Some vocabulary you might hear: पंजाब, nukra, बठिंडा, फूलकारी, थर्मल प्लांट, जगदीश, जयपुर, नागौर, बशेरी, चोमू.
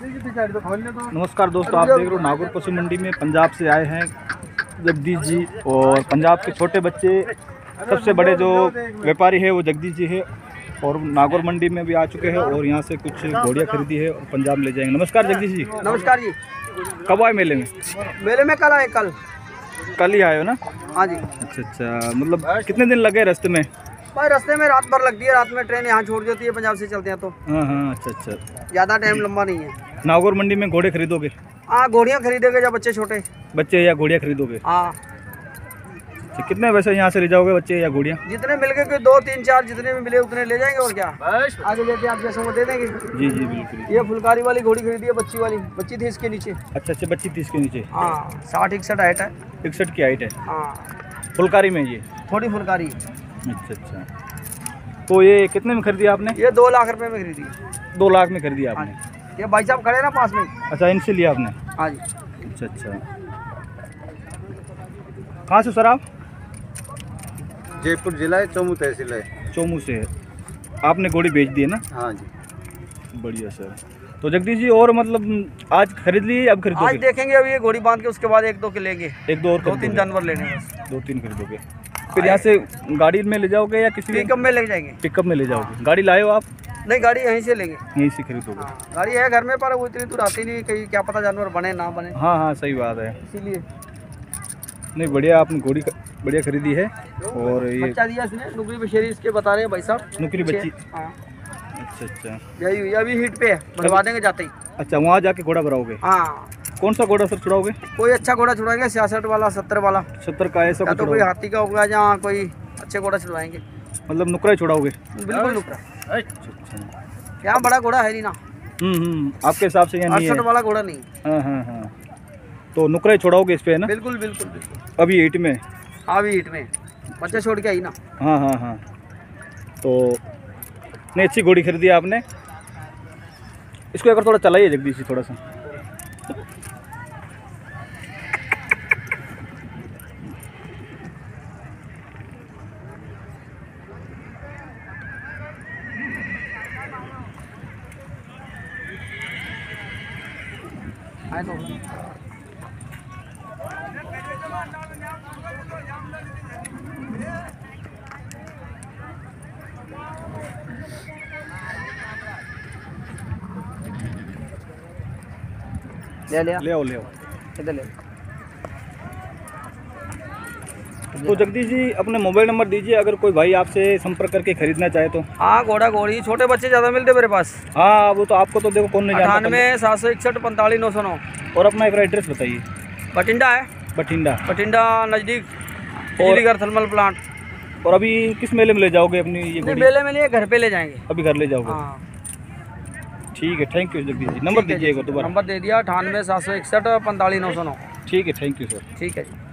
नमस्कार दोस्तों, आप देख रहे हो नागौर पशु मंडी में पंजाब से आए हैं जगदीश जी, और पंजाब के छोटे बच्चे सबसे बड़े जो व्यापारी है वो जगदीश जी है, और नागौर मंडी में भी आ चुके हैं और यहाँ से कुछ घोड़ियाँ खरीदी है और पंजाब ले जाएंगे। नमस्कार जगदीश जी। नमस्कार जी। कब आए मेले में? मेले में कल आए। कल ही आए हो ना? हाँ जी। अच्छा, मतलब कितने दिन लगे रास्ते में? भाई रास्ते में रात भर लगती है, रात में ट्रेन यहाँ छोड़ जाती है, पंजाब से चलते हैं तो। हाँ, अच्छा, ज़्यादा टाइम लंबा नहीं है। नागौर मंडी में घोड़े खरीदोगे? हाँ, घोड़ियाँ खरीदोगे जब बच्चे छोटे बच्चे या घोड़ियाँ खरीदोगे? हाँ। कितने वैसे यहाँ से ले जाओगे बच्चे या घोड़ियाँ? जितने मिल गए, 2, 3, 4 जितने भी मिले उतने ले जाएंगे, और क्या आगे लेके आप जैसे वो दे देंगे। जी जी बिल्कुल। ये फूलकारी वाली घोड़ी खरीदी है, बच्ची वाली, बच्ची थी इसके नीचे। अच्छा, बच्ची थी इसके नीचे। हाँ, 60-61 हाइट है। 61 की हाइट है। हाँ, फुलकारी में ये थोड़ी फुलकारी। अच्छा, तो ये कितने में खरीदी आपने? ये 2 लाख रुपये में खरीदी। 2 लाख में खरीदी आपने? ये भाई साहब खड़े ना पास में। अच्छा, इनसे लिया आपने? हाँ जी। अच्छा, कहाँ से सर आप? जयपुर जिला है, चोमू तहसील है। चोमू से आपने घोड़ी बेच दी है ना? हाँ जी। बढ़िया सर। तो जगदीश जी, और मतलब आज खरीद लिए? अब खरीदोगे? आज देखेंगे, अब ये घोड़ी बांध के उसके बाद 1-2 के लेंगे। 1-2 और 2-3 जानवर लेने हैं। 2-3 खरीदोगे? फिर यहाँ से गाड़ी में ले जाओगे या किसी पिकअप में ले जाएंगे? पिकअप में ले जाओगे। गाड़ी लाए हो आप? नहीं, गाड़ी यहीं से लेंगे। यहीं से खरीदोगे? गाड़ी है घर में, पर वो इतनी दूर आती नहीं, कहीं क्या पता जानवर बने ना बने। हाँ हाँ, सही बात है, इसीलिए। नहीं, बढ़िया, आपने घोड़ी बढ़िया खरीदी है। और ये बच्चा दिया इसने, नुकरी बशेरी इसके बता रहे हैं भाई साहब। नुकरी बच्ची? हाँ। अच्छा, यही हुई, अभी हीट पे है, भरवा देंगे जाते ही। अच्छा, वहाँ जाके घोड़ा भराओगे? हाँ। कौन सा घोड़ा सर छुड़ाओगे? कोई अच्छा घोड़ा छुड़ाएंगे, 66 वाला, 70 वाला। 70 का ऐसा तो कोई हाथी का होगा, जहाँ कोई अच्छे घोड़ा छुड़ाएंगे। मतलब नुकरा ही छुड़ाओगे? बिल्कुल नुकरा। अच्छा, यहाँ बड़ा घोड़ा है नहीं ना। आपके हिसाब से यहाँ 68 वाला घोड़ा नहीं? हाँ, तो नुकरा ही छुड़ाओगे इस पे, है ना? बिल्कुल बिल्कुल। अभी हीट में? अभी हीट में, बच्चा छोड़ के आई ना। हाँ। तो नहीं, अच्छी घोड़ी खरीदी आपने। इसको एक बार थोड़ा चलाइए जगदीश जी, थोड़ा सा। ले आओ। इधर ले। तो जगदीश जी, अपने मोबाइल नंबर दीजिए, अगर कोई भाई आपसे संपर्क करके खरीदना चाहे तो। हाँ, घोड़ा घोड़ी छोटे बच्चे ज़्यादा मिलते मेरे पास। हाँ, वो तो आपको तो देखो कौन नहीं जानता। 98-761-45-909। और अपना एक एड्रेस बताइए। बठिंडा है। बठिंडा नज़दीक थर्मल प्लांट। और अभी किस मेले में ले जाओगे अपनी ये घोड़ी? मेले में नहीं, घर पे ले जाएंगे। अभी घर ले जाओगे? हाँ, ठीक है। Thank you जगदीश ji. Number दीजिएगा दोबारा? नंबर दे दिया, 98-761-45-909। ठीक है, थैंक यू सर। ठीक है।